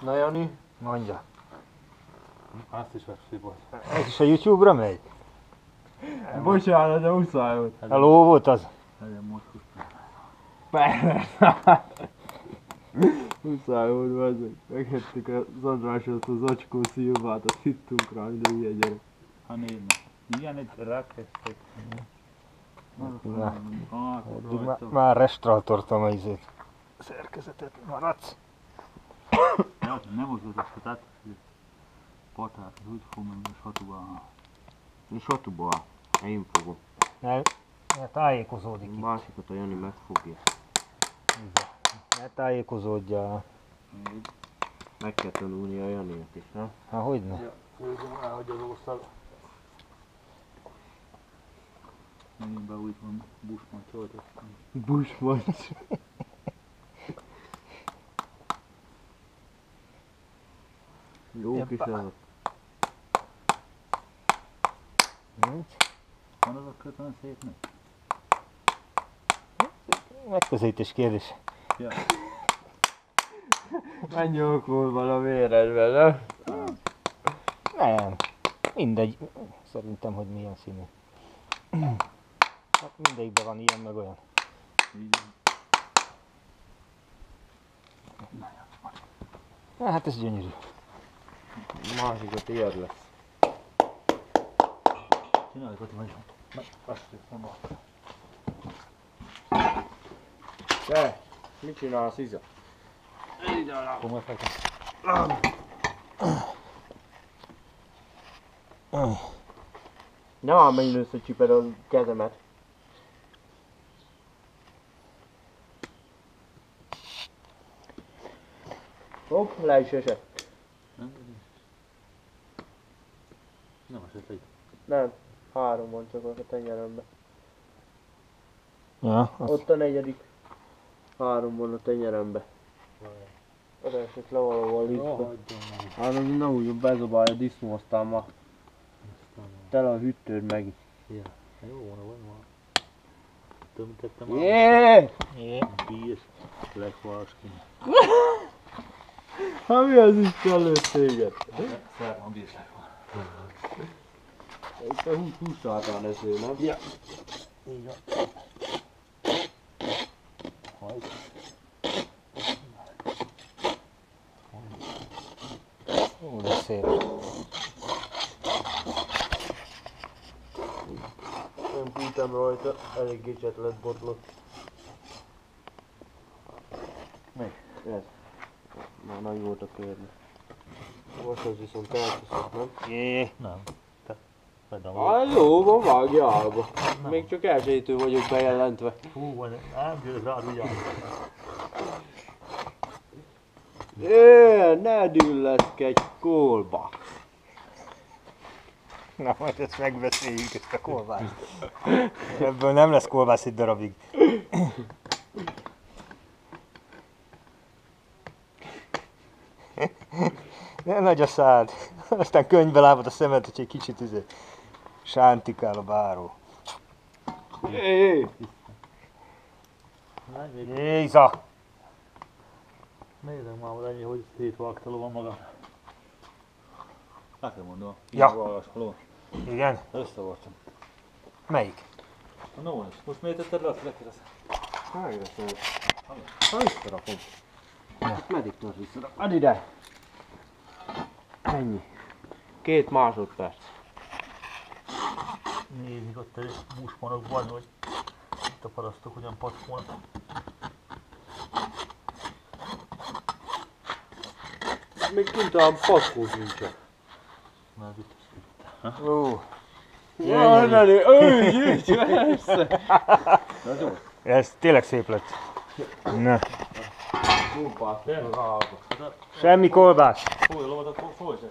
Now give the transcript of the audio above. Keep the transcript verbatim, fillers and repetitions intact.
Na Jani, mondja. Azt is megszívod. Ez is a YouTube-ra megy? Bocsánat, de muszáj volt. Hello volt az? Nagyon mocskos. Muszáj volt, vágyok. Meghettük az Andráshoz az acskó szilvát, azt hittünk rá, de ilyen gyerek. Ha néznek. Igen, itt rákezdtek. Már restaurátortam a izét. Szerkezetet maradsz. Nem az utasat, tehát patát, úgy fogom menni a satúba. A satúba? Én fogom. Ne, ne tájékozódik itt. Másikat a Jani megfogja. Ne tájékozódja. Meg kell tanulni a Janiért is, nem? Há, hogyne? Nézzem el, hogy az ország. Megint be úgy van, busmancs oltottam. Busmancs? Jó kis elvet. Nincs. Van az a kötön szépnek? Megközelítés kérdés. Ja. Mennyi okul van a véredben, nem? Nem. Mindegy. Szerintem, hogy milyen színű. Hát mindegyikben van ilyen, meg olyan. Na, hát ez gyönyörű. A másikot tiéd lesz. Csináljuk, hogy vagyunk. Megpasztjuk, nem volt. Te, mit csinálsz, Iza? Így a lábam. Komoly fekete. Nem áll mennyire összecsiped a kezemet. Hopp, le is esett. Nem esett egy. Nem, három van csak a tenyeremben. Ja, az... Ott a negyedik. Három van a tenyeremben. Oda esett le valahol itt. Három, na úgy, bezobálja a disznó, aztán már tele a hűtőd meg. Ja, jó van, van már. Tömtettem már. Jééééé! Jééééé! Bírs, legvalósként. Hát mi az Isten lőtt téged? Szerb van, bírs legvaló. Itt a húsz általán eszél, nem? Ja. Így van. Hajj. Ó, de szép. Nem hújtam rajta, elég gicset lett botlott. Mi? Ez. Már nagy volt a kérdés. Most az viszont elcsúszott, nem? Jéééé. Nem. Á, jó van, vágj álba. Még csak elsőtő vagyok bejelentve. Hú, van, nem győz rád ugyan. Éh, ne dülleszkedj kolba. Na, majd ezt megbeszéljük, ezt a kolbászt. Ebből nem lesz kolbász egy darabig. Nem nagy a szád. Aztán könyvbe lábad a szemed, hogy egy kicsit izé... Sántikál a báró. Éj! Jéza! Nézzünk már oda ennyi, hogy szétvágtaló van magam. Nekem mondom, ja. Így igen? Összevartam. Melyik? A nónis. Most miért tetted le, azt lekérdezem. Hány lesz ez? Ha visszarakom. Hát meddig tudsz visszarakom? Add ide! Ennyi. Két másodperc. Nézik ott egy búsmanokban, hogy itt a parasztok ugyan pacsolnak. Még kint a packóz nincsen. Már itt is itt. Ó. Jaj, Nani, őj, gyűjtj, persze! Ez tényleg szép lett. Na. Kolbász, semmi kolbász. Fúj a lovat, fúj.